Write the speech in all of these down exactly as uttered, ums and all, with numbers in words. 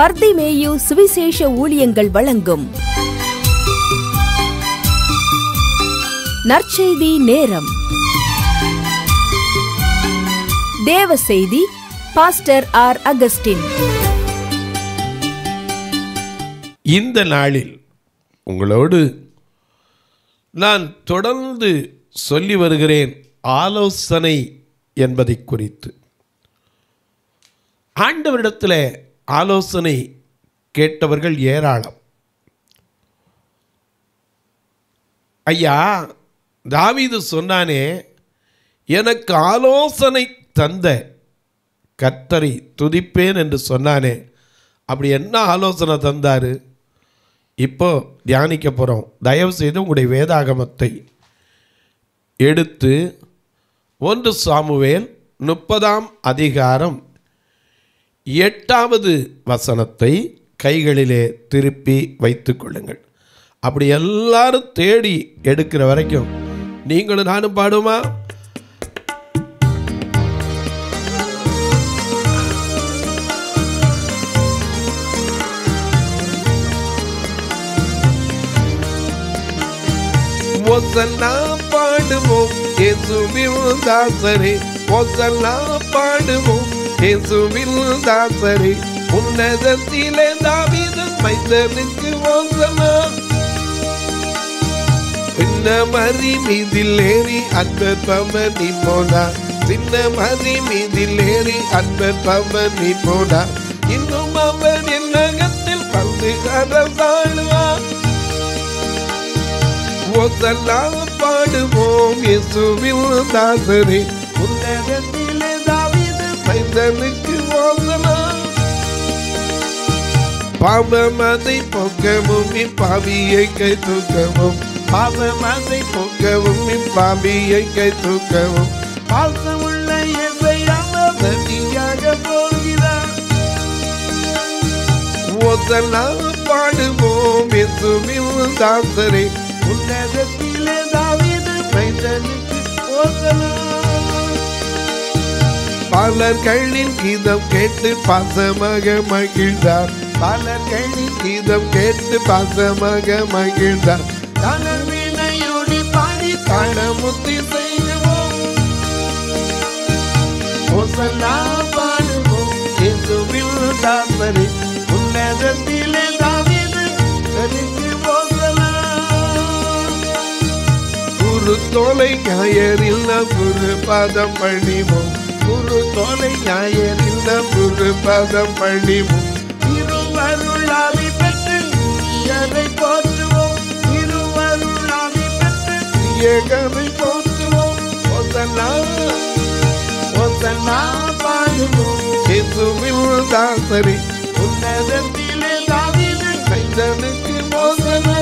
பர்தி மேயு சுவிசேஷ ஊழியங்கள் வழங்கும் நற்செய்தி நேரம். தேவ செய்தி பாஸ்டர் ஆர் அகஸ்டின். இந்த நாளில் உங்களோடு நான் தொடர்ந்து சொல்லி வருகிறேன் ஆலோசனை என்பதை குறித்து. ஆண்டவரிடத்தில் ஆலோசனை கேட்டவர்கள் ஏராளம். ஐயா, தாவீது சொன்னானே, எனக்கு ஆலோசனை தந்த கர்த்தரை துதிப்பேன் என்று சொன்னானே. அப்படி என்ன ஆலோசனை தந்தார்? இப்போ தியானிக்க போகிறோம். தயவுசெய்து உங்களுடைய வேதாகமத்தை எடுத்து ஒன்று சாமுவேல் முப்பதாம் அதிகாரம் எட்டாவது வசனத்தை கைகளிலே திருப்பி வைத்து கொள்ளுங்கள். அப்படி எல்லாரும் தேடி எடுக்கிற வரைக்கும் நீங்களும் நானும் பாடுமா? ஓசன்னா பாடுவோம் இயேசுவின் தாசரே, ஓசன்னா பாடுவோம் இயேசுவின் தாசரே, உன்னதத்திலே தாவீதின் மைந்தனுக்கு ஓசன்னா. சின்ன மரி மீதில் ஏறி அற்பமணி போனா, சின்ன மரி மீதில் ஏறி அற்பமணி போனா, இன்னும் அவன் என் நகத்தில் பந்து கரசாடுவான். ஓசன்னா பாடுவோம் இயேசுவின் தாசரே, உன்னதத்திலே தாவீதின் மைந்தனுக்கு ஓசன்னா. பாவமதை போக்கவும் இப்பாவியை கை தூக்கவும், பாவமதை போக்கவும் இப்பாவியை கை தூக்கவும், பாசமுள்ள எதையாக நதியாக போகிறார். ஓசன்னா பாடுவோம் இயேசுவின் தாசரே, உன்னதத்திலே தாவீதின் மைந்தனுக்கு ஓசன்னா. பாலர்களின் கீதம் கேட்டு பாசமாக மகிழ்ந்தார், பாலர்களின் கீதம் கேட்டு பாசமாக மகிழ்ந்தார். தளர்வினையோடி பாடி தளமுத்தி செய்வோம். ஓசன்னா பாடுவோம் இயேசுவின் தாசரே, உன்னதத்திலே தாவீதின் குருத்தோலை ஞாயரில் நாம் குரு பாதம் பணிவோம், குருத்தோலை ஞாயரில் நாம் குரு பாதம் பணிவோம். திருவருளாவி பெற்று துரியரை போற்றுவோம், திருவருளாவி பெற்று துரியரை போற்றுவோம். ஓசன்னா ஓசன்னா பாடுவோம் இயேசுவின் தாசரே, உன்னதத்திலே தாவீதின் மைந்தனுக்கு ஓசன்னா.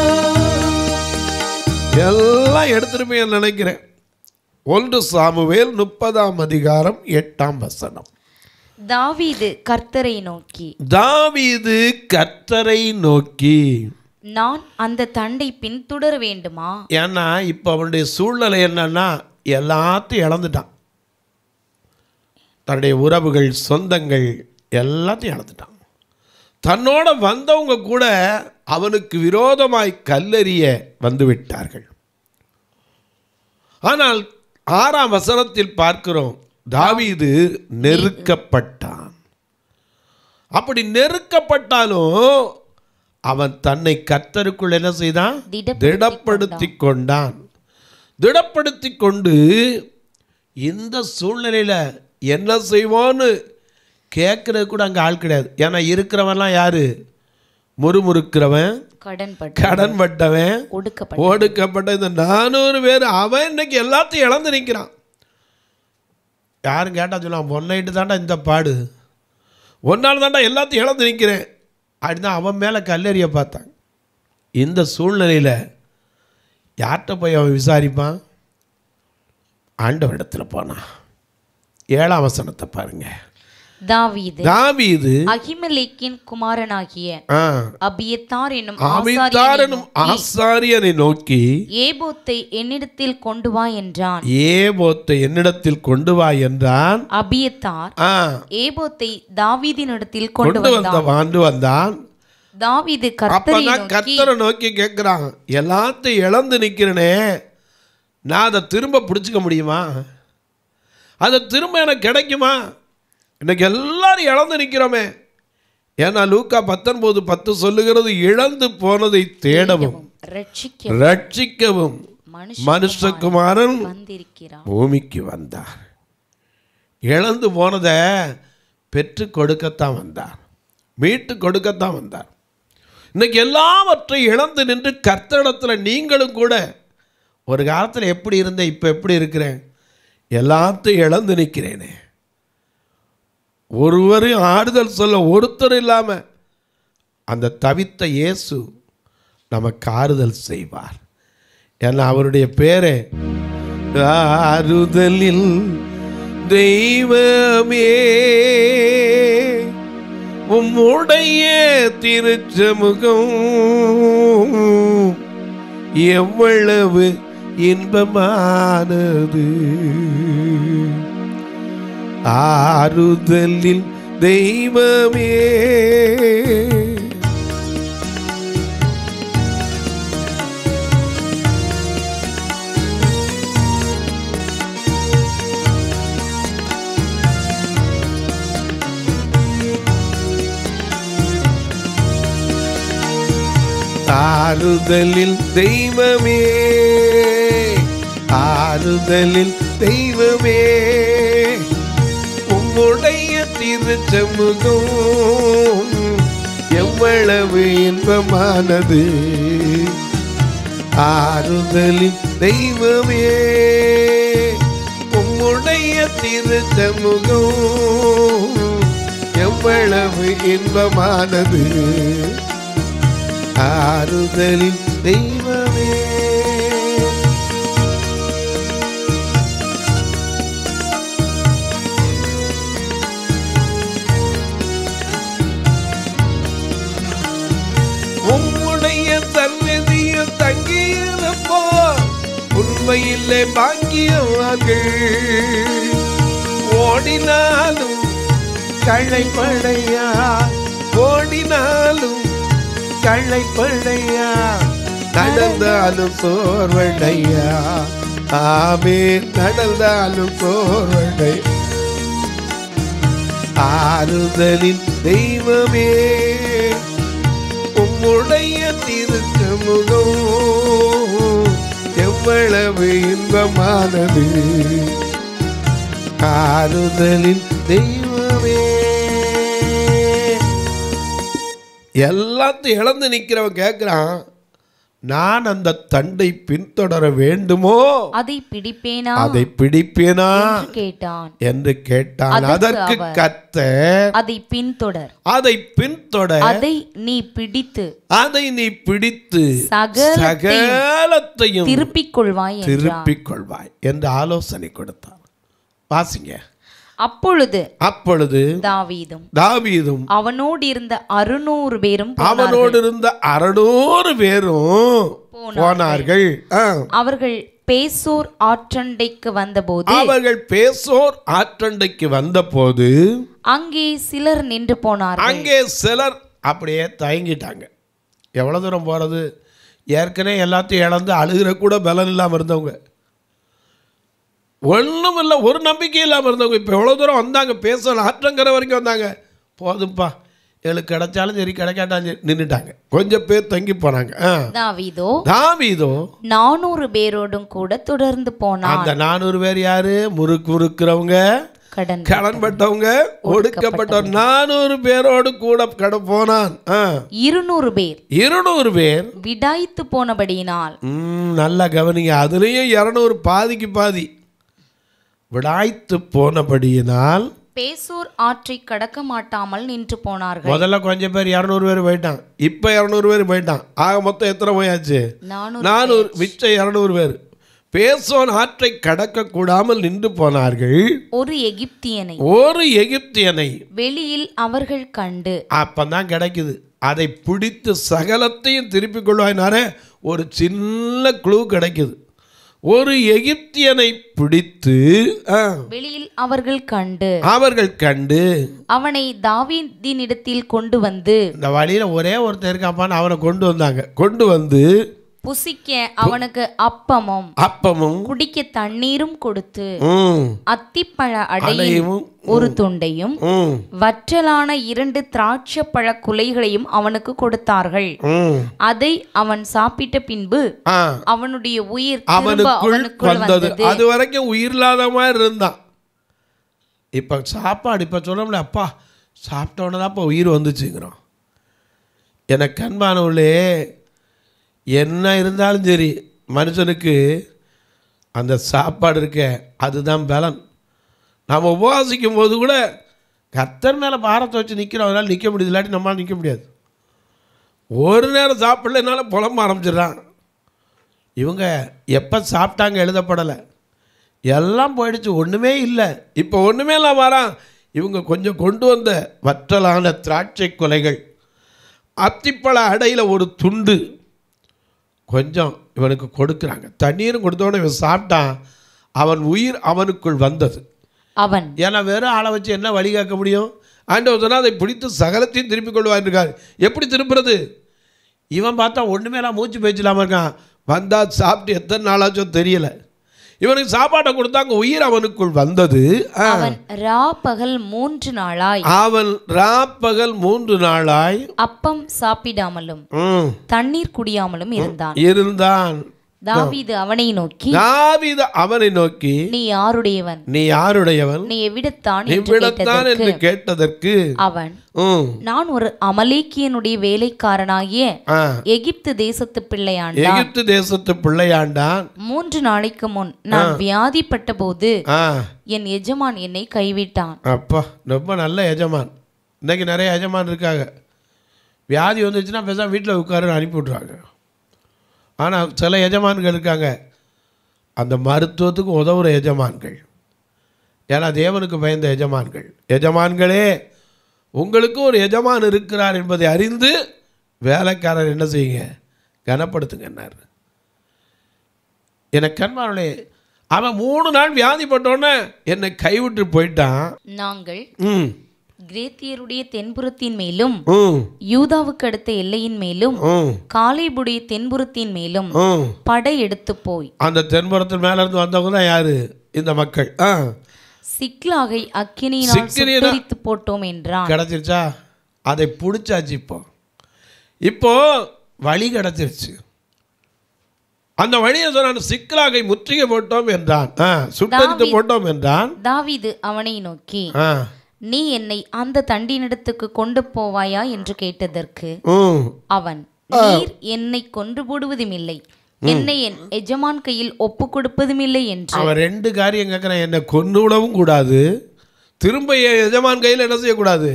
எல்லாம் எடுத்துருமே நினைக்கிறேன். ஒன்று சாமுவேல் முப்பதாம் அதிகாரம் எட்டாம் வசனம். தாவீது கர்த்தரை நோக்கி, தாவீது கர்த்தரை நோக்கி, நான் அந்த தண்டை பின்தொடர வேண்டுமா? ஏன்னா இப்போ அவனுடைய சூழ்நிலை என்னன்னா, எல்லாத்தையும் இழந்துட்டான். தன்னுடைய உறவுகள், சொந்தங்கள் எல்லாத்தையும் இழந்துட்டான். தன்னோட வந்தவங்க கூட அவனுக்கு விரோதமாய் கல்லெறிய வந்துவிட்டார்கள். ஆனால் ஆறாம் வசனத்தில் பார்க்கிறோம், தாவீது நெருக்கப்பட்டான். அப்படி நெருக்கப்பட்டாலும் அவன் தன்னை கர்த்தருக்குள் என்ன செய்தான்? திடப்படுத்தி கொண்டான். திடப்படுத்தி கொண்டு இந்த சூழ்நிலையில் என்ன செய்வோன்னு கேட்கறது கூட அங்கே ஆள் கிடையாது. ஏன்னா இருக்கிறவன்லாம் யாரு? முறுமுறுக்கிறவன், கடன்பட்டவன், ஒடுக்கப்பட்ட இந்த நானூறு பேர். அவன் இன்னைக்கு எல்லாத்தையும் இழந்து நிற்கிறான். யாரும் கேட்டால் சொல்லுவான், ஒன்னைட்டு தாண்டா இந்த பாடு, ஒன்னால் தாண்டா எல்லாத்தையும் இழந்து நிற்கிறேன் அப்படின்னா அவன் மேலே கல்லெறிய பார்த்தாங்க. இந்த சூழ்நிலையில் யார்கிட்ட போய் அவன் விசாரிப்பான்? ஆண்டவரிடத்தில் போனான். ஏழாம் வசனத்தை பாருங்கள். தாவீது தாவீது அகிமெலேக்கின் குமாரனாகிய அபியத்தார் என்னும் ஆசாரியனை நோக்கி, ஏபோத்தை என்னிடத்தில் கொண்டு வா என்றான். ஏபோத்தை என்னிடத்தில் கொண்டு வா என்றான். அபியத்தார் ஏபோத்தை தாவீதினிடத்தில் கொண்டு வந்தான். தாவீது கர்த்தரை நோக்கி கேட்கிறான், எல்லாத்தையும் இழந்து நிக்கிறேனே, நான் அதை திரும்ப பிடிச்சிக்க முடியுமா? அதை திரும்ப எனக்கு கிடைக்குமா? இன்னைக்கு எல்லாரும் இழந்து நிற்கிறோமே. ஏன்னா லூக்கா பத்தொன்பது பத்து சொல்லுகிறது, இழந்து போனதை தேடவும் ரட்சிக்கவும் மனுஷகுமாரன் பூமிக்கு வந்தார். இழந்து போனதை பெற்று கொடுக்கத்தான் வந்தார், மீட்டு கொடுக்கத்தான் வந்தார். இன்னைக்கு எல்லாவற்றையும் இழந்து நின்று கர்த்தரிடத்தில் நீங்களும் கூட, ஒரு காலத்தில் எப்படி இருந்தேன், இப்போ எப்படி இருக்கிறேன், எல்லாத்தையும் இழந்து நிற்கிறேனே, ஒருவரையும் ஆறுதல் சொல்ல ஒருத்தர் இல்லாமல், அந்த தவித்த இயேசு நமக்கு ஆறுதல் செய்வார். ஏன்னா அவருடைய பேரே ஆறுதலில் தெய்வமே, உம்முடைய திருச்சமுகம் எவ்வளவு இன்பமானது. ஆறுதலில் தெய்வமே, ஆறுதலில் தெய்வமே, ஆறுதலில் தெய்வமே, உம்முடைய திருச்சமுகம் எவ்வளவு இன்பமானது. ஆறுதலில் தெய்வமே, உம்முடைய திருச்சமுகம் எவ்வளவு இன்பமானது. ஆறுதலில் தெய்வமே. உம்முடைய சந்நிதியில் தங்கியிருப்போ உண்மையிலே பாக்கியவான்கள், ஓடினாலும் களைப்படையா, ஓடினாலும் களைப்படையா, நடந்தாலும் சோர்வடையா, ஆமே நடந்தாலும் சோர்வடை. ஆறுதலின் தெய்வமே, உம்முடைய திருச்சமுகம் எவ்வளவு இன்பமானது. ஆறுதலின் தெய்வமே. எல்லாத்தையும் இழந்து நிற்கிறவன் கேட்குறான், நான் அந்த தண்டை பின்தொடர வேண்டுமோ, அதை பிடிப்பேனா, அதை பிடிப்பேனா என்று கேட்டான். அதற்கு கர்த்தர், அதை பின்தொடர், அதை பின்தொடர், அதை நீ பிடித்து, அதை நீ பிடித்து சகலத்தையும் திருப்பிக் கொள்வாய், திருப்பிக் கொள்வாய் என்று ஆலோசனை கொடுத்தான். வாசிங்க. அப்பொழுது அப்பொழுது தாவீதும் தாவீதும் அவனோடு இருந்த அறுநூறு பேரும் அவனோடு இருந்த அறுநூறு பேரும் போனார்கள். அவர்கள் பேசோர் ஆற்றண்டைக்கு வந்தபோது அவர்கள் பேசோர் ஆற்றண்டைக்கு வந்தபோது அங்கே சிலர் நின்று போனார்கள். அங்கே சிலர் அப்படியே தயங்கிட்டாங்க. எவ்வளவு தூரம் போறது? ஏற்கனவே எல்லாத்தையும் இழந்து அழுகிற கூட பலன் இல்லாமல் இருந்தவங்க, ஒன்றும் இல்லை, ஒரு நம்பிக்கை இல்லாமல் இருந்தவங்க இப்போ எவ்வளோ தூரம் வந்தாங்க. பேசல ஆற்றங்கிற வரைக்கும் வந்தாங்க. போதும்ப்பா, எங்களுக்கு கிடைச்சாலும் சரி, கிடைக்காட்டாலும் சரி, நின்றுட்டாங்க. கொஞ்சம் பேர் தங்கி போனாங்க. தாவீதோ தாவீதோ நானூறு பேரோடும் கூட தொடர்ந்து போனான். அந்த நானூறு பேர் யாரு? முறுக்கு முறுக்கிறவங்க, கடன்பட்டவங்க, ஒடுக்கப்பட்டவங்க. நானூறு பேரோடு கூட கடன் போனான். இருநூறு பேர் இருநூறு பேர் விடாய்த்து போனபடியினால், நல்லா கவனிங்க, அதுலேயும் இருநூறு பாதிக்கு பாதி விடாய்த்து போனபடியினால் பேசூர் ஆற்றை கடக்க மாட்டாமல் நின்று போனார்கள். முதல்ல கொஞ்சம் பேர் இருநூறு பேர் போயிட்டான், இப்ப இருநூறு பேர் போயிட்டான். ஆக மொத்தம் எத்தனை போயாச்சு? நானூறு. மிச்சம் இருநூறு பேர் பேசோன் ஆற்றை கடக்க கூடாமல் நின்று போனார்கள். ஒரு எகிப்தியனை ஒரு எகிப்தியனை வெளியில் அவர்கள் கண்டு, அப்பதான் கிடைக்குது, அதை பிடித்து சகலத்தையும் திருப்பிக் கொள்வாயினார ஒரு சின்ன குழு கிடைக்குது. ஒரு எகிப்தியனை பிடித்து வெளியில் அவர்கள் கண்டு அவர்கள் கண்டு அவனை தாவீதின் இடத்தில் கொண்டு வந்து, இந்த வழியில ஒரே ஒருத்தர் இருக்காப்பான்னு அவனை கொண்டு வந்தாங்க. கொண்டு வந்து புசிக்க அவனுக்கு அப்பமும் அப்பமும் குடிக்க தண்ணீரும் கொடுத்து அத்திப்பழ அடையும் ஒரு துண்டையும் வற்றலான இரண்டு திராட்சை பழ குலைகளையும் அவனுக்கு கொடுத்தார்கள். அதை அவன் சாப்பிட்ட பின்பு அவனுடைய உயிர் அவனுக்கு, அது வரைக்கும் உயிரில்லாத மாதிரி இருந்தான். இப்ப சாப்பாடு இப்ப சொல்ல, அப்பா சாப்பிட்டவனதான் அப்ப உயிர் வந்துச்சுங்கிறோம். எனக்கு அன்பானவளே, என்ன இருந்தாலும் சரி மனுஷனுக்கு அந்த சாப்பாடு இருக்க அதுதான் பலன். நாம் உபவாசிக்கும் போது கூட கர்த்தர் மேலே பாரத்தை வச்சு நிற்கிறோம், அதனால் நிற்க முடியுது. இல்லாட்டி நம்மளால் நிற்க முடியாது. ஒரு நேரம் சாப்பிடலனால புலம்ப ஆரம்பிச்சிடுறான். இவங்க எப்போ சாப்பிட்டாங்க எழுதப்படலை, எல்லாம் போயிடுச்சு, ஒன்றுமே இல்லை. இப்போ ஒன்றுமே இல்லை வரான். இவங்க கொஞ்சம் கொண்டு வந்த வற்றலான திராட்சை கொலைகள், அத்திப்பழ அடையில் ஒரு துண்டு கொஞ்சம் இவனுக்கு கொடுக்குறாங்க. தண்ணீரும் கொடுத்தவன இவன் சாப்பிட்டான். அவன் உயிர் அவனுக்குள் வந்தது. அவன் ஏன்னா வெறும் ஆளை வச்சு என்ன வழி காக்க முடியும்? ஆண்டவர் சொன்னால் அதை பிடித்து சகலத்தையும் திருப்பிக் கொள்வார் இருக்கார். எப்படி திருப்புறது? இவன் பார்த்தா ஒன்றுமேலாம் மூச்சு பேச்சில்லாமல் இருக்கான். வந்தால் சாப்பிட்டு எத்தனை நாளாச்சோ தெரியலை. இவனுக்கு சாப்பாட்டை கொடுத்தாங்க. உயிர் அவனுக்குள் வந்தது. அவன் ரா பகல் மூன்று நாளாய் அவன் ரா பகல் மூன்று நாளாய் அப்பம் சாப்பிடாமலும் தண்ணீர் குடியாமலும் இருந்தான் இருந்தான் தாவீது அவனை நோக்கி தாவீது அவனை நோக்கி நீ யாருடையவன் நீ யாருடையவன் நீ எவ்விடத்தான் என்று கேட்டதற்கு அவன், நான் ஒரு அமலேக்கியனுடைய வேலைக்காரனாகிய எகிப்து தேசத்து பிள்ளையாண்டான் எகிப்து தேசத்து பிள்ளையாண்டான் மூன்று நாளைக்கு முன் நான் வியாதிப்பட்ட போது என் எஜமான் என்னை கைவிட்டான். அப்பா, ரொம்ப நல்ல எஜமான். இன்னைக்கு நிறைய எஜமான் இருக்காங்க, வியாதி வந்துச்சுன்னா பேசாம வீட்டில் உட்கார அனுப்பி விட்றாங்க. ஆனால் சில எஜமான்கள் இருக்காங்க, அந்த மருத்துவத்துக்கு உதவுற எஜமான்கள், ஏன்னா தேவனுக்கு பயந்த எஜமான்கள். எஜமான்களே, உங்களுக்கு ஒரு எஜமான் இருக்கிறார் என்பதை அறிந்து வேலைக்காரர் என்ன செய்யுங்க, கனப்படுத்துங்கன்னார். எனக்கு கண்மானே, அவன் மூணு நாள் வியாதிப்பட்டோன்னே என்னை கைவிட்டு போயிட்டான். நாங்கள் ம் கிரேத்தியருடைய தென்புறத்தின் மேலும் யூதாவுக்கு அடுத்த எல்லையின் மேலும் காலேபுடைய தென்புறத்தின் மேலும் படை எடுத்து போய், அந்த தென்புறத்தின் மேல இருந்து வந்தவங்க தான் யாரு? இந்த மக்கள். சிக்லாகை அக்கினியால் சுட்டெரித்து போட்டோம் என்றான். கிடைச்சிருச்சா? அதை பிடிச்சாச்சு. இப்போ இப்போ வழி கிடைச்சிருச்சு. அந்த வழியை சொன்ன சிக்லாகை முற்றுகை போட்டோம் என்றான், சுட்டெரித்து போட்டோம் என்றான். தாவீது அவனை நோக்கி, நீ என்னை அந்த தண்டினிடத்துக்கு கொண்டு போவாயா என்று கேட்டதற்கு அவன், நீர் என்னை கொன்று போடுவதும் இல்லை, என்னை என் எஜமான் கையில் ஒப்பு கொடுப்பதும் இல்லை என்று. அவன் ரெண்டு காரியம் கேட்கிறான். என்னை கொன்று விடவும் கூடாது, திரும்ப என் எஜமான் கையில் என்ன செய்யக்கூடாது,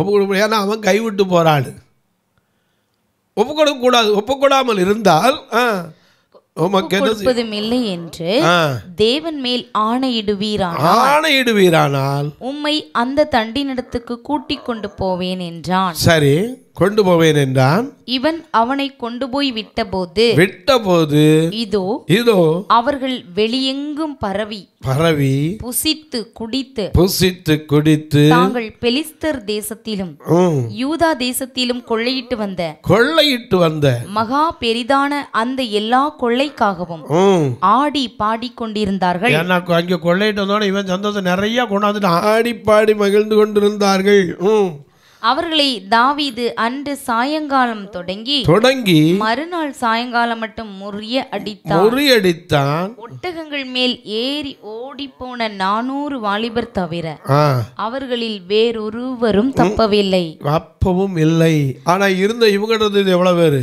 ஒப்பு கொடுக்க. ஏன்னா அவன் கைவிட்டு போறாள். ஒப்பு கொடுக்க கூடாது. ஒப்பு கொடாமல் இருந்தால் கொடுப்பதும் இல்லை என்று தேவன் மேல் ஆணையிடுவீரானால் உம்மை அந்த தண்டினிடத்துக்கு கூட்டி கொண்டு போவேன் என்றான். சரி, கொண்டு போவேன் என்றான். இவன் அவனை கொண்டு போய் விட்ட போது விட்ட போது இதோ இதோ அவர்கள் வெளியெங்கும் பரவி பரவி புசித்து குடித்து புசித்து குடித்து தாங்கள் பெலிஸ்தர் தேசத்திலும் யூதா தேசத்திலும் கொள்ளையிட்டு வந்த கொள்ளையிட்டு வந்த மகா பெரிதான அந்த எல்லா கொள்ளைக்காகவும் ஆடி பாடி கொண்டிருந்தார்கள். அங்கே கொள்ளையிட்டு வந்தோட இவன் சந்தோஷம் நிறைய கொண்டாந்துட்டு ஆடி பாடி மகிழ்ந்து கொண்டிருந்தார்கள். அவர்களை தாவீது அன்று சாயங்காலம் தொடங்கி தொடங்கி மறுநாள் சாயங்காலம் மட்டும் முறியடித்தான் முறியடித்தான் ஒட்டகங்கள் மேல் ஏறி ஓடி போன நானூறு வாலிபர் தவிர அவர்களில் வேறொருவரும் தப்பவில்லை, அப்பவும் இல்லை. ஆனா இருந்த இவங்க எவ்வளவு பேரு?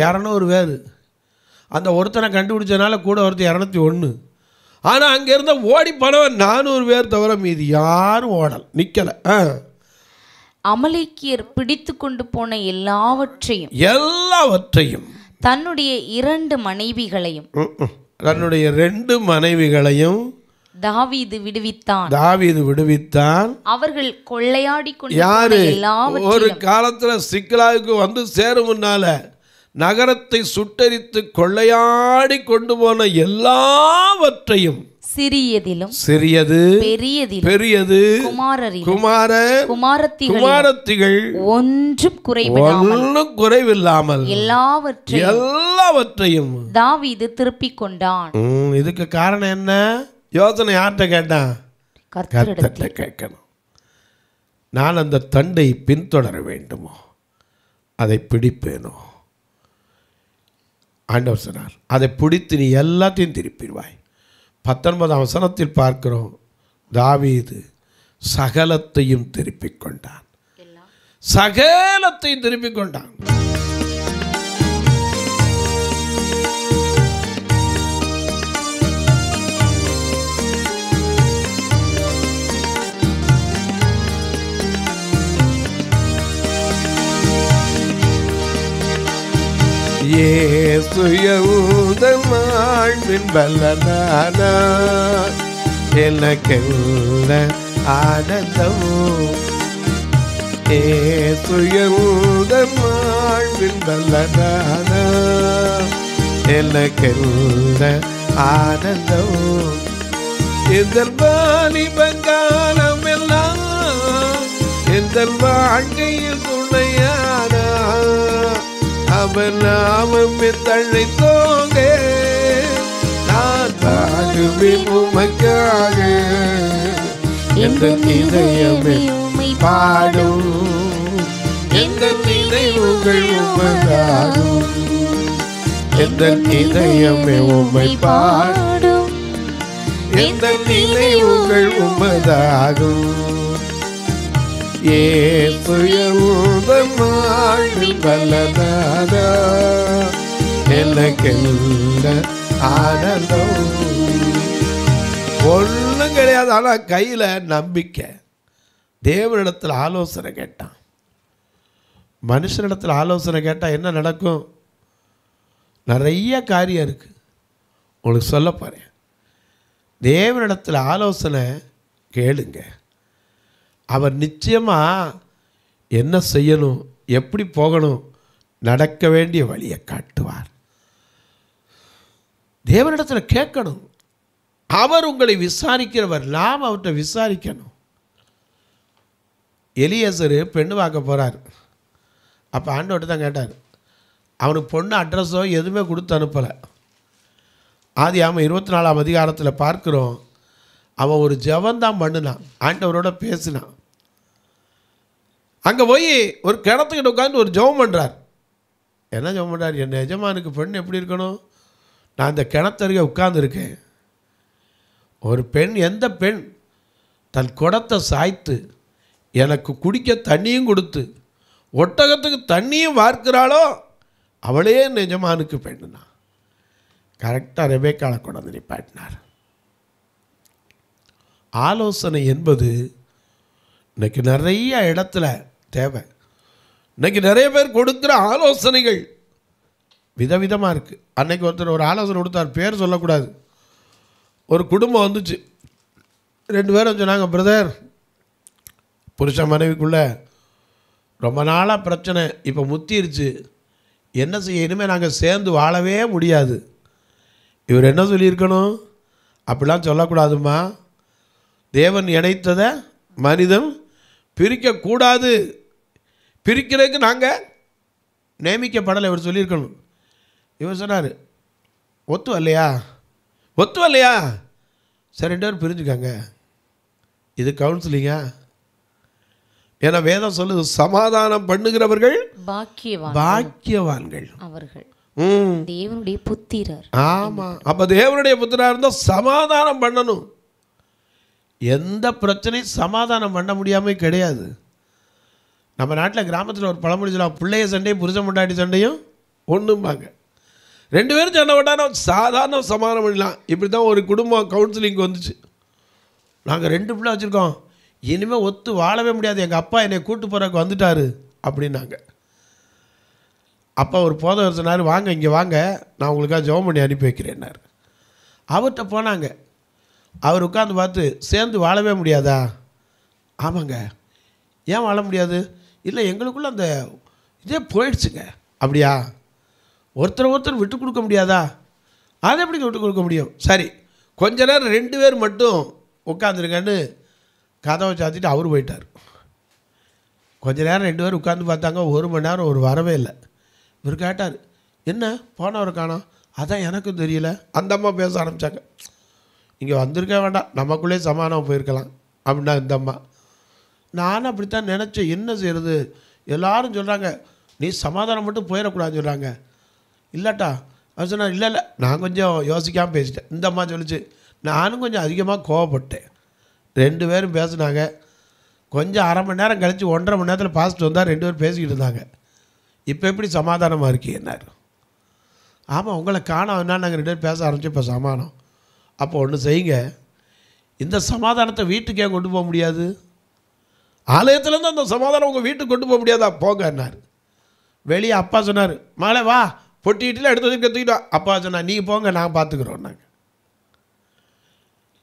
இருநூறு பேரு. அந்த ஒருத்தனை கண்டுபிடிச்சதுனால கூட ஒருத்தர் இருநூத்தி ஒன்று. ஆனா அங்க இருந்த ஓடி போனவன் நானூறு பேர் தவிர மீது யாரும் ஓடல் நிக்கல. அமலேக்கியர் பிடித்து கொண்டு போன எல்லாவற்றையும் எல்லாவற்றையும் தன்னுடைய இரண்டு மனைவிகளையும் தன்னுடைய ரெண்டு மனைவிகளையும் தாவீது விடுவித்தான். தாவீது விடுவித்தான். அவர்கள் கொள்ளையாடி யாரு ஒரு காலத்துல சிக்லாகுக்கு வந்து சேரும்னால நகரத்தை சுட்டரித்து கொள்ளையாடி கொண்டு போன எல்லாவற்றையும் சிறியதிலும் சிறியது பெரியதிலும் பெரியது குமார குமாரத்திகள் ஒன்றும் குறைவில்லாமல் குறைவில்லாமல் எல்லாவற்றையும் எல்லாவற்றையும் தாவீது திருப்பி கொண்டான். இதுக்கு காரணம் என்ன? யோசனை யார்கிட்ட கேட்டான்? கர்த்தரிடத்தில் கேட்கணும். நான் அந்த தண்டை பின்தொடர வேண்டுமோ, அதை பிடிப்பேனோ? ஆண்டவர் சொன்னார், அதை பிடித்து நீ எல்லாத்தையும் திருப்பிடுவாய். பத்தொன்பதாம் வசனத்தில் பார்க்கிறோம், தாவீது சகலத்தையும் திருப்பிக் கொண்டான். சகலத்தையும் திருப்பிக் கொண்டான். இயேசு யெகோவாவின் பலனானார், எனக்கெல்ல ஆனந்தம். இயேசு யெகோவாவின் பலனானார், எனக்கெல்ல ஆனந்தம். எங்கள் வாலிபக் காலமெல்லாம் எங்கள் வாழ்க்கையில் துணையானார். அவன் நாமமே தழைத்தோங்க, நான் வாழுமே உமக்காக. எந்த நிலையமே உமை பாடும், எந்த நினைவுகள் உமதாகும். எந்த நிலையமே உமை பாடும், எந்த நினைவுகள் உமதாகும். ஏசு யெகோவாவின் பலனானார், எனக்கெல்ல ஆனந்தம். ஒன்றும் கிடையாது, ஆனால் கையில் நம்பிக்கை. தேவனிடத்தில் ஆலோசனை கேட்டான். மனுஷனிடத்தில் ஆலோசனை கேட்டால் என்ன நடக்கும்? நிறைய காரியம் இருக்குது, உங்களுக்கு சொல்ல போகிறேன். தேவனிடத்தில் ஆலோசனை கேளுங்க. அவர் நிச்சயமாக என்ன செய்யணும், எப்படி போகணும், நடக்க வேண்டிய வழியை காட்டுவார். தேவனிடத்தில் கேட்கணும். அவர் உங்களை விசாரிக்கிறவர், நாம் அவர்கிட்ட விசாரிக்கணும். எலியேசர் பெண்ணு பார்க்க போகிறார். அப்போ ஆண்டவர்கிட்ட தான் கேட்டார். அவனுக்கு பொண்ணு அட்ரஸோ எதுவுமே கொடுத்து அனுப்பலை. ஆதி ஆமாம் இருபத்தி நாலாம் அதிகாரத்தில் பார்க்குறோம், அவன் ஒரு ஜபந்தான் பண்ணினான், ஆண்டவரோட பேசினான். அங்கே போய் ஒரு கிணத்துக்கிட்ட உட்காந்து ஒரு ஜெபம் பண்ணுறார். என்ன ஜெபம் பண்ணுறார்? என் எஜமானுக்கு பெண் எப்படி இருக்கணும்? நான் இந்த கிணத்தருகே உட்கார்ந்துருக்கேன். ஒரு பெண், எந்த பெண் தன் குடத்தை சாய்த்து எனக்கு குடிக்க தண்ணியும் கொடுத்து ஒட்டகத்துக்கு தண்ணியும் வார்க்கிறாளோ அவளே என் எஜமானுக்கு பெண்ணுனா. கரெக்டாக ரெபேக்காளை கொண்டாந்து நிப்பாட்டினார். ஆலோசனை என்பது இன்றைக்கி நிறைய இடத்துல தேவை. இன்றைக்கி நிறைய பேர் கொடுக்குற ஆலோசனைகள் விதவிதமாக இருக்குது. அன்றைக்கி ஒருத்தர் ஒரு ஆலோசனை கொடுத்தார், பேர் சொல்லக்கூடாது. ஒரு குடும்பம் வந்துச்சு, ரெண்டு பேரும் சொன்னாங்க, பிரதர் புருஷ மனைவிக்குள்ளே ரொம்ப நாளாக பிரச்சனை, இப்போ முத்திருச்சு, என்ன செய்ய, இனிமேல் நாங்கள் சேர்ந்து வாழவே முடியாது. இவர் என்ன சொல்லியிருக்கணும்? அப்படிலாம் சொல்லக்கூடாதும்மா, தேவன் இணைத்ததை மனிதன் பிரிக்கக்கூடாது, பிரிக்கிறதுக்கு நாங்கள் நியமிக்கப்படலை, இவர் சொல்லியிருக்கணும். இவர் சொன்னார், ஒத்து வரலையா ஒத்து வரலையா சரி ரெண்டு பேரும் பிரிஞ்சுக்காங்க. இது கவுன்சிலிங்கா? ஏன்னா வேதம் சொல்லுது, சமாதானம் பண்ணுகிறவர்கள் பாக்கியவான்கள், அவர்கள் தேவனுடைய புத்திரர். ஆமாம், அப்போ தேவனுடைய புத்திரராக இருந்தால் சமாதானம் பண்ணணும். எந்த பிரச்சனையும் சமாதானம் பண்ண முடியாமல் கிடையாது. நம்ம நாட்டில் கிராமத்தில் ஒரு பழமொழி சொல்லுவாங்க, பிள்ளைய சண்டையும் புருஷ முண்டாட்டி சண்டையும் ஒன்றும்பாங்க. ரெண்டு பேரும் சண்டை போட்டாலும் சாதாரண சமாதானம் பண்ணலாம். இப்படி தான் ஒரு குடும்பம் கவுன்சிலிங்க்கு வந்துச்சு. நாங்கள் ரெண்டு பிள்ளை வச்சுருக்கோம், இனிமேல் ஒத்து வாழவே முடியாது, எங்கள் அப்பா என்னை கூட்டு போகிறக்கு வந்துட்டார் அப்படின்னாங்க. அப்பா ஒரு போதவர் சொன்னார், வாங்க இங்கே வாங்க, நான் உங்களுக்காக ஜெபம் பண்ணி அனுப்பி வைக்கிறேன்னாரு. அவர்கிட்ட போனாங்க. அவர் உட்காந்து பார்த்து, சேர்ந்து வாழவே முடியாதா? ஆமாங்க, ஏன் வாழ முடியாது? இல்லை, எங்களுக்குள்ளே அந்த இதே போயிடுச்சுங்க. அப்படியா? ஒருத்தர் ஒருத்தர் விட்டு கொடுக்க முடியாதா? அதை எப்படிங்க விட்டு கொடுக்க முடியும்? சரி, கொஞ்ச நேரம் ரெண்டு பேர் மட்டும் உட்காந்துருங்கன்னு கதவை சாத்திட்டு அவர் போயிட்டார். கொஞ்ச நேரம் ரெண்டு பேர் உட்காந்து பார்த்தாங்க. ஒரு மணி நேரம் ஒரு வரவே இல்லை. இவர் கேட்டார், என்ன போனவர் காணோம்? அதான் எனக்கும் தெரியல. அந்த அம்மா பேச ஆரம்பித்தாங்க. இங்கே வந்திருக்க வேண்டாம், நமக்குள்ளே சமாதானம் போயிருக்கலாம் அப்படின்னா இந்த அம்மா. நானும் அப்படித்தான் நினச்சேன், என்ன செய்கிறது? எல்லோரும் சொல்கிறாங்க, நீ சமாதானம் மட்டும் போயிடக்கூடாதுன்னு சொல்கிறாங்க. இல்லாட்டா அவர் சொன்னார், இல்லை இல்லை நான் கொஞ்சம் யோசிக்காமல் பேசிட்டேன். இந்த அம்மா சொல்லிச்சு, நானும் கொஞ்சம் அதிகமாக கோவப்பட்டேன். ரெண்டு பேரும் பேசுனாங்க. கொஞ்சம் அரை மணி நேரம் கழித்து ஒன்றரை மணி நேரத்தில் பாஸ்ட்டு வந்தால் ரெண்டு பேரும் பேசிக்கிட்டு இருந்தாங்க. இப்போ எப்படி சமாதானமாக இருக்குது என்னார்? ஆமாம், உங்களை காணோம். என்ன நாங்கள் ரெண்டு பேரும் பேச ஆரம்பித்தோம், இப்போ சமாதானம். அப்போ ஒன்று செய்யுங்க, இந்த சமாதானத்தை வீட்டுக்கு ஏன் கொண்டு போக முடியாது? ஆலயத்துலேருந்து அந்த சமாதானம் உங்கள் வீட்டுக்கு கொண்டு போக முடியாதா? போங்க என்னார். வெளியே அப்பா சொன்னார், மாலை வா, பொட்டி வீட்டில் எடுத்து வச்சு கற்றுக்கிட்டோம். அப்பா சொன்னார், நீங்கள் போங்க, நான் பார்த்துக்குறோம். நாங்கள்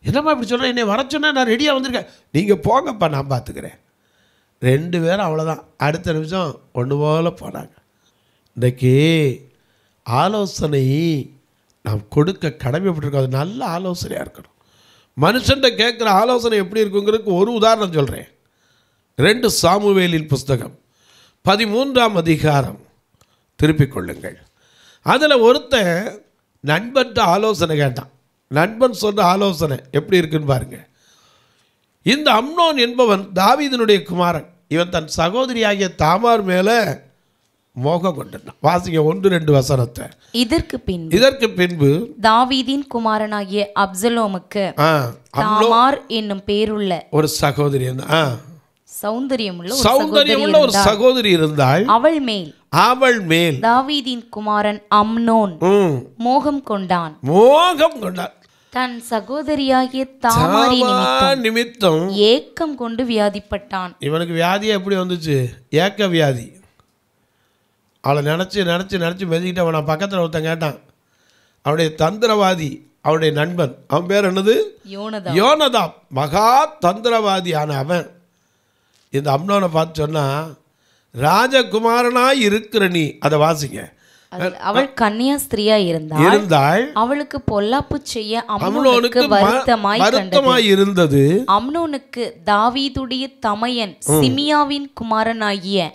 என்னம்மா இப்படி சொல்கிறேன்? என்னை வர சொன்னால் நான் ரெடியாக வந்திருக்கேன். நீங்கள் போங்கப்பா, நான் பார்த்துக்கிறேன். ரெண்டு பேரும் அவ்வளோதான். அடுத்த நிமிஷம் ஒன்று போல் போனாங்க. இன்றைக்கி ஆலோசனை நாம் கொடுக்க கடமைப்பட்டிருக்கோம். அது நல்ல ஆலோசனையாக இருக்கணும். மனுஷன்கிட்ட கேட்குற ஆலோசனை எப்படி இருக்குங்கிறதுக்கு ஒரு உதாரணம் சொல்கிறேன். ரெண்டு சாமுவேலின் புஸ்தகம் பதிமூன்றாம் அதிகாரம் திருப்பிக் கொள்ளுங்கள். அதில் ஒருத்தன் நண்பன்ட்ட ஆலோசனை கேட்டான். நண்பன் சொல்கிற ஆலோசனை எப்படி இருக்குன்னு பாருங்கள். இந்த அம்னோன் என்பவன் தாவீதினுடைய குமாரன். இவன் தன் சகோதரியாகிய தாமார் மேலே மோகம் கொண்டான். வாசிங்க ஒன்று ரெண்டு வசனத்தை. இதற்கு பின்பு இதற்கு பின்பு தாவீதின் குமாரனாகிய அப்சலோமுக்கு தாமார் என்னும் பேருள்ள ஒரு சகோதரி, சௌந்தரியமுள்ள ஒரு சகோதரி இருந்தாள். அவள் மேல் அவள் மேல் தாவீதின் குமாரன் அம்னோன் மோகம் கொண்டான். மோகம் கொண்டான். தன் சகோதரியாகிய தாமார் நிமித்தம் ஏக்கம் கொண்டு வியாதிப்பட்டான். இவனுக்கு வியாதியா எப்படி வந்துச்சு? ஏக்க வியாதி. அவளை நினச்சி நினச்சி நினச்சி மெதிக்கிட்டு அவனை பக்கத்தில் ஒருத்தன் கேட்டான். அவனுடைய தந்திரவாதி, அவனுடைய நண்பன். அவன் பேர் என்னது? யோனதாப். மகா தந்திரவாதி ஆன அவன் இந்த அம்னோனை பார்த்து சொன்னான், ராஜகுமாரனாய் இருக்கிற நீ, அதை வாசிங்க. அவள் கன்னியா ஸ்திரியா இருந்தாள். அவளுக்கு பொல்லாப்பு செய்ய அம்னோனுக்கு வருத்தமாய் இருந்தது. அம்னோனுக்கு தாவீதுடைய தமையன் சிமியாவின் குமாரனாகிய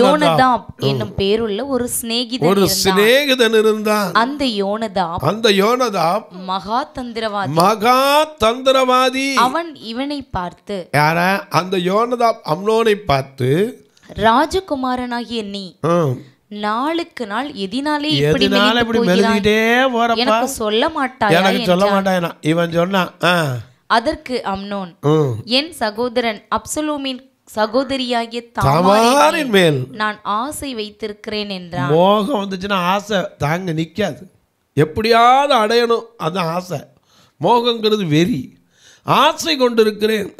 யோனதாப் என்னும் பேருள்ள ஒரு சிநேகிதன் ஒரு சிநேகிதன் இருந்தான். அந்த யோனதாப் அந்த யோனதாப் மகா தந்திரவாதி மகா தந்திரவாதி. அவன் இவனை பார்த்து, யார? அந்த யோனதாப் அம்னோனை பார்த்து, ராஜகுமாரனாகிய நீ நாளுக்கு நாள் எதினாலே இப்படி மெலிகிட்டே போறப்பா, எனக்கு சொல்ல மாட்டாயா? எனக்கு சொல்ல மாட்டாயா? இவன் சொன்னான். அதற்கு அம்னோன், என் சகோதரன் அப்சலோமின் சகோதரியாகிய தாமாரின் மேல் நான் ஆசை வைத்திருக்கிறேன் என்றான். மோகம் வந்துச்சுன்னா ஆசை தாங்க நிக்காது, எப்படியாவது அடையணும். அதான் ஆசை. மோகங்கிறது வெறி. ஆசை கொண்டிருக்கிறேன்.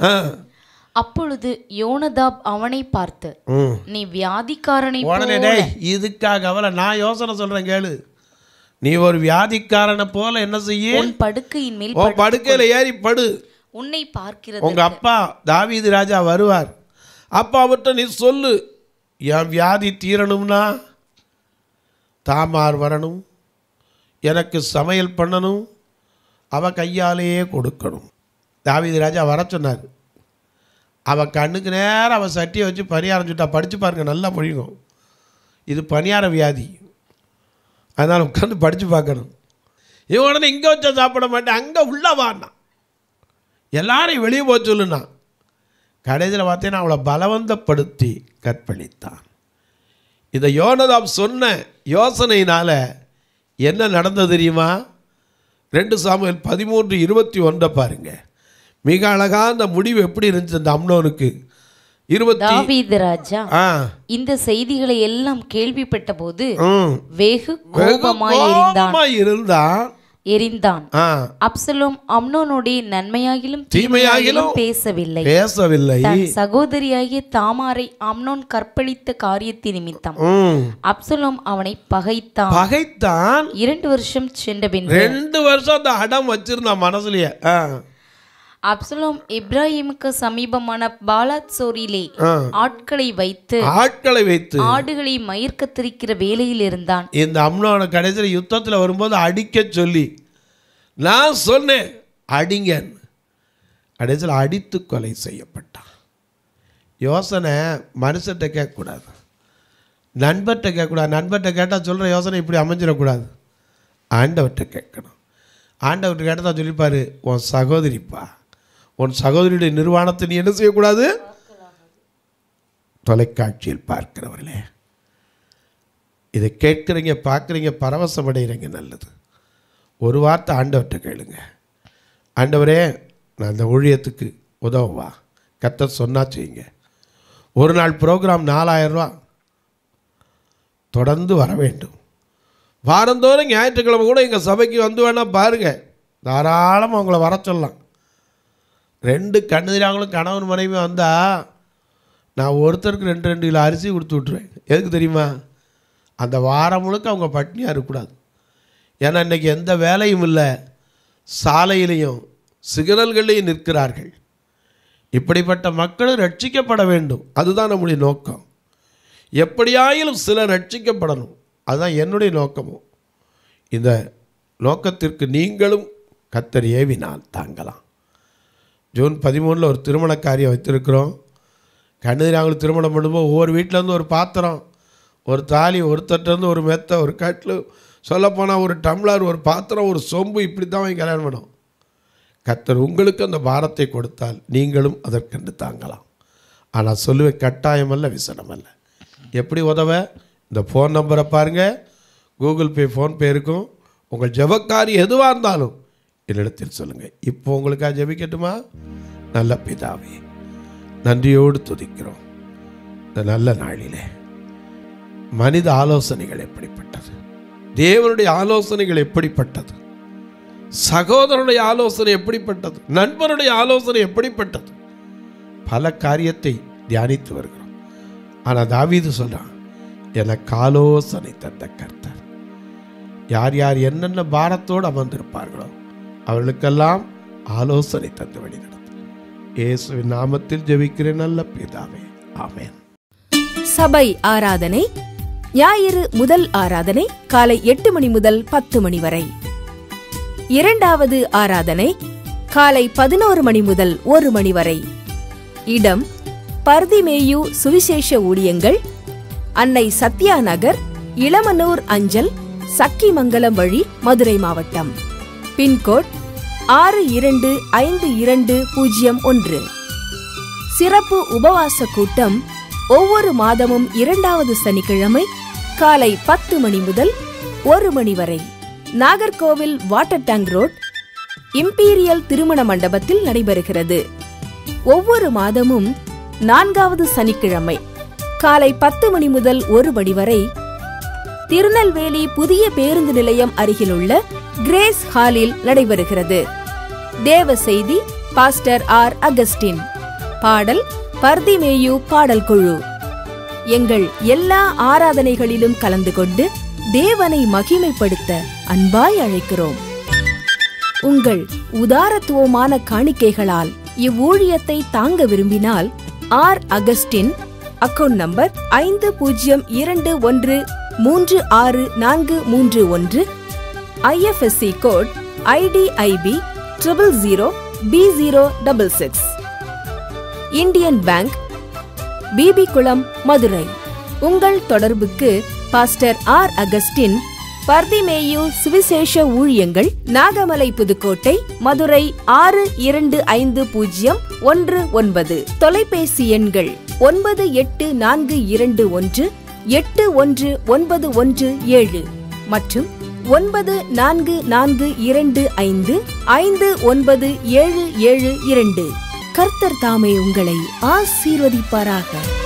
அப்பொழுது யோனதாப் அவனை பார்த்து, நீ வியாதிக்காரனை போல. இதுக்காக அவளை நான் யோசனை சொல்கிறேன் கேளு. நீ ஒரு வியாதிக்காரனை போல என்ன செய்ய, படுக்கையின் மேல் படுக்கையில் ஏறி படு. உன்னை பார்க்கிறது உங்கள் அப்பா தாவீது ராஜா வருவார். அப்பா அவர்கிட்ட நீ சொல்லு, என் வியாதி தீரணும்னா தாமார் வரணும், எனக்கு சமையல் பண்ணணும், அவள் கையாலேயே கொடுக்கணும். தாவீது ராஜா வர சொன்னார். அவள் கண்ணுக்கு நேரம் அவள் சட்டியை வச்சு பணியாரம் சுட்டா. படித்து பாருங்கள், நல்லா புரியும். இது பணியார வியாதி, அதனால் உட்காந்து படித்து பார்க்கணும். இவன் உடனே இங்கே வச்சா சாப்பிட மாட்டேன், அங்கே உள்ளே வான்னா, எல்லாரையும் வெளியே போக சொல்லுன்னா. கடைசியில் பார்த்தேன்னா அவளை பலவந்தப்படுத்தி கற்பழித்தான். இதை யோனதாப் சொன்ன யோசனையினால் என்ன நடந்தது தெரியுமா? ரெண்டு சாமுவேல் பதிமூன்று இருபத்தி ஒன்றை பாருங்கள். மிக அழகா அந்த முடிவு எப்படி இருந்துச்சு அந்த அம்னோனுக்கு. தாவீது ராஜா இந்த செய்திகளை எல்லாம் கேள்விப்பட்ட போது வெகு கோபமாய் இருந்தான். எரிந்தான். அப்சலோம் அம்னோனுடைய நன்மையாகிலும் தீமையாகிலும் பேசவில்லை பேசவில்லை தன் சகோதரியாகிய தாமாரை அம்னோன் கற்பழித்த காரியத்தின் நிமித்தம் அப்சலோம் அவனை பகைத்தான் பகைத்தான் இரண்டு வருஷம் சென்ற பின் ரெண்டு வருஷம் அந்த அடம் வச்சிருந்தான் மனசுலயே. அப்சலோம் இப்ராஹிமுக்கு சமீபமான பாலாத்சோரிலே ஆட்களை வைத்து ஆட்களை வைத்து ஆடுகளை மயிர்க்கத்திரிக்கிற வேலையில் இருந்தான். இந்த அம்னோன கடைசியில் யுத்தத்தில் வரும்போது அடிக்க சொல்லி நான் சொன்னேன் அடிங்க, கடைசியில் அடித்து கொலை செய்யப்பட்டான். யோசனை மனுஷர்கிட்ட கேட்கக்கூடாது, நண்பர்கிட்ட கேட்கக்கூடாது. நண்பர்கிட்ட கேட்டால் சொல்கிற யோசனை இப்படி அமைஞ்சிடக்கூடாது, ஆண்டவர்கிட்ட கேட்கணும். ஆண்டவர்கிட்ட கேட்டால் தான் சொல்லிப்பார் உன் சகோதரிப்பா உன் சகோதரியுடைய நிர்வாணத்தை நீ என்ன செய்யக்கூடாது. தொலைக்காட்சியில் பார்க்கிறவர்களே, இதை கேட்குறீங்க பார்க்குறீங்க பரவசம் அடைகிறீங்க, நல்லது. ஒரு வார்த்தை ஆண்டவர்கிட்ட கேளுங்க, ஆண்டவரே நான் அந்த ஊழியத்துக்கு உதவுவா, கத்த சொன்னா செய்யுங்க. ஒரு நாள் ப்ரோக்ராம் நாலாயிரரூவா தொடர்ந்து வர வேண்டும், வாரந்தோறும் ஞாயிற்றுக்கிழமை கூட எங்கள் சபைக்கு வந்து வேணால் பாருங்கள், தாராளமாக அவங்கள வர சொல்லலாம். ரெண்டு கண்ணுதிராங்களும் கணவன் மனைவி வந்தால் நான் ஒருத்தருக்கு ரெண்டு ரெண்டு கிலோ அரிசி கொடுத்து விட்ருவேன். எதுக்கு தெரியுமா? அந்த வாரம் முழுக்க அவங்க பட்னியாக இருக்கக்கூடாது. ஏன்னா இன்றைக்கி எந்த வேலையும் இல்லை, சாலையிலையும் சிக்னல்கள்லையும் நிற்கிறார்கள். இப்படிப்பட்ட மக்களும் ரட்சிக்கப்பட வேண்டும், அதுதான் நம்முடைய நோக்கம். எப்படியாயிலும் சிலர் ரட்சிக்கப்படணும், அதுதான் என்னுடைய நோக்கமும். இந்த நோக்கத்திற்கு நீங்களும் கத்தர் ஏவினால் தாங்கலாம். ஜூன் பதிமூணில் ஒரு திருமண காரியம் வைத்திருக்கிறோம். கண்ணீர் அவங்களுக்கு திருமணம் பண்ணும்போது ஒவ்வொரு வீட்டிலேருந்து ஒரு பாத்திரம், ஒரு தாலி, ஒருத்தட்டிலேருந்து ஒரு மெத்தை, ஒரு கட்டில், சொல்லப்போனால் ஒரு டம்ளர், ஒரு பாத்திரம், ஒரு சொம்பு, இப்படி தான் அவங்க கல்யாணம் பண்ணும். கத்தர் உங்களுக்கு அந்த பாரத்தை கொடுத்தால் நீங்களும் அதற்கென்று தாங்கலாம். ஆனால் சொல்லுவேன், கட்டாயமல்ல, விசனமல்ல. எப்படி உதவ? இந்த ஃபோன் நம்பரை பாருங்கள், கூகுள் பே ஃபோன்பே இருக்கும். உங்கள் ஜெபக்காரி எதுவாக இருந்தாலும் என்னிடத்தில் சொல்லுங்கள். இப்போ உங்களுக்காக ஜெபிக்கட்டுமா? நல்ல பிதாவே, நன்றியோடு துதிக்கிறோம் இந்த நல்ல நாளிலே. மனித ஆலோசனைகள் எப்படிப்பட்டது, தேவனுடைய ஆலோசனைகள் எப்படிப்பட்டது, சகோதரனுடைய ஆலோசனை எப்படிப்பட்டது, நண்பனுடைய ஆலோசனை எப்படிப்பட்டது, பல காரியத்தை தியானித்து வருகிறோம். ஆனால் தாவீது சொல்கிறான், எனக்கு ஆலோசனை தந்த கர்த்தர். யார் யார் என்னென்ன பாரத்தோடு அமர்ந்திருப்பார்களோ அவர்களுக்கெல்லாம் ஆலோசனை தந்து வழி நடத்தும். இயேசுவின் நாமத்தில் ஜெபிக்கிறேன் நல்ல பிதாவே, ஆமென். சபை ஆராதனை ஞாயிறு முதல் ஆராதனை காலை எட்டு மணி முதல் பத்து மணி வரை. இரண்டாவது ஆராதனை காலை பதினோரு மணி முதல் ஒரு மணி வரை. இடம் பர்திமேயு சுவிசேஷ ஊழியங்கள், அன்னை சத்யா நகர், இளமனூர் அஞ்சல், சக்கிமங்கலம் வழி, மதுரை மாவட்டம். பின்கோட் ஆறு இரண்டு ஐந்து இரண்டு பூஜ்ஜியம் ஒன்று. சிறப்பு உபவாச கூட்டம் ஒவ்வொரு மாதமும் இரண்டாவது சனிக்கிழமை காலை பத்து மணி முதல் ஒரு மணி வரை, Nagercoil water tank road, imperial திருமண மண்டபத்தில் நடைபெறுகிறது. ஒவ்வொரு மாதமும் நான்காவது சனிக்கிழமை காலை பத்து மணி முதல் ஒரு மணி வரை, திருநெல்வேலி புதிய பேருந்து நிலையம் அருகிலுள்ள கிரேஸ் ஹாலில் நடைபெறுகிறது. தேவ செய்தி பாஸ்டர் ஆர் அகஸ்டின், பாடல் பர்திமேயு பாடல் குழு. எங்கள் எல்லா ஆராதனைகளிலும் கலந்து கொண்டு தேவனை மகிமைப்படுத்த அன்பாய் அழைக்கிறோம். உங்கள் உதாரத்துவமான காணிக்கைகளால் இவ்வூழியத்தை தாங்க விரும்பினால் ஆர் அகஸ்டின் அக்கவுண்ட் நம்பர் ஐந்து பூஜ்ஜியம் இரண்டு ஒன்று மூன்று ஆறு நான்கு மூன்று ஒன்று, IFSC code IDIB triple zero P zero double six, Indian bank, Bibi Kulam, Madurai. உங்கள் தொடர்புக்கு பாஸ்டர் ஆர் அகஸ்டின், பர்திமேயு சுவிசேஷ ஊழியங்கள், நாகமலை புதுக்கோட்டை, மதுரை ஆறு இரண்டு ஐந்து பூஜ்ஜியம் ஒன்று ஒன்பது. தொலைபேசி எண்கள் ஒன்பது எட்டு நான்கு இரண்டு ஒன்று எட்டு ஒன்று ஒன்பது ஒன்று ஏழு மற்றும் ஒன்பது நான்கு நான்கு இரண்டு ஐந்து ஐந்து ஒன்பது ஏழு ஏழு இரண்டு. கர்த்தர் தாமே உங்களை ஆசீர்வதிப்பாராக.